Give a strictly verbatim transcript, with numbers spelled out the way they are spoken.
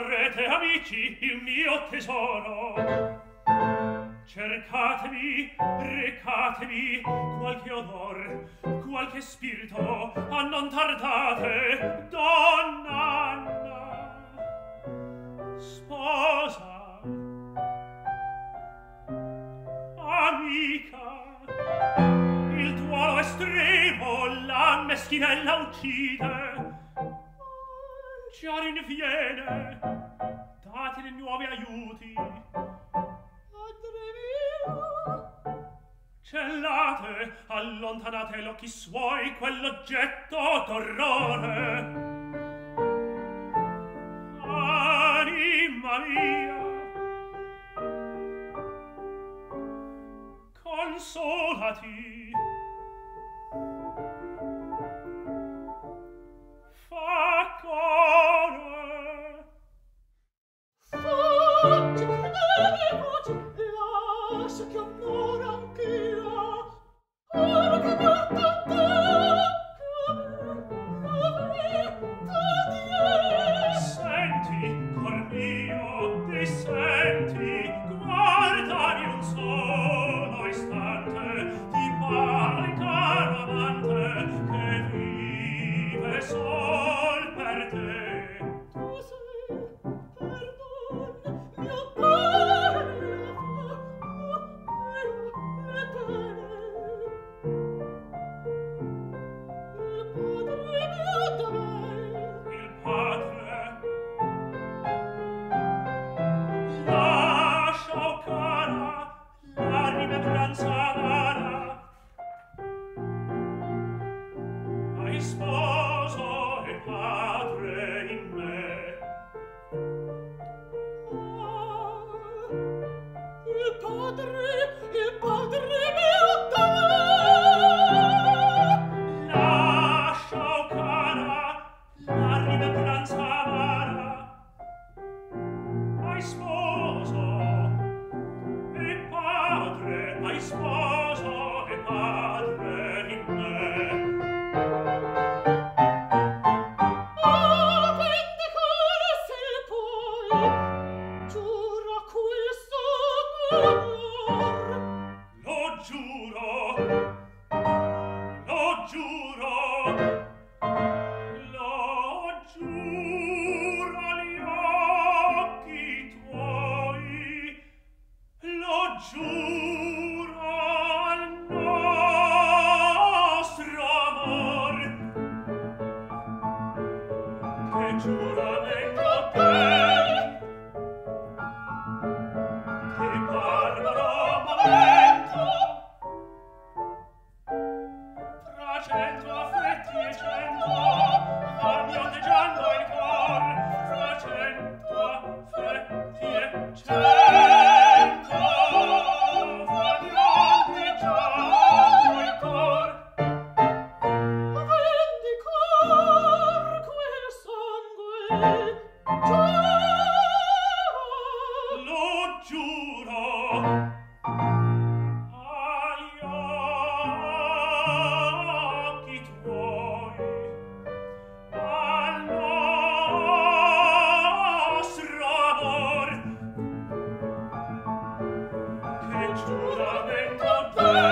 Vorrete amici il mio tesoro, cercatemi, recatemi qualche odor, qualche spirito, a non tardate, Donna Anna, sposa, amica, il tuo estremo la meschinella uccide, già rinviene, datene nuovi aiuti, cellate, allontanate l'occhi suoi quell'oggetto d'orrore. Anima mia, consolati, fa core, fatti e voci, lascia che amore anch'io. Senti, cor mio, ti senti, guardami un solo istante, ti pare caro amante, che vive sol per te. Tu sei, perdon, mio padre, giuramento per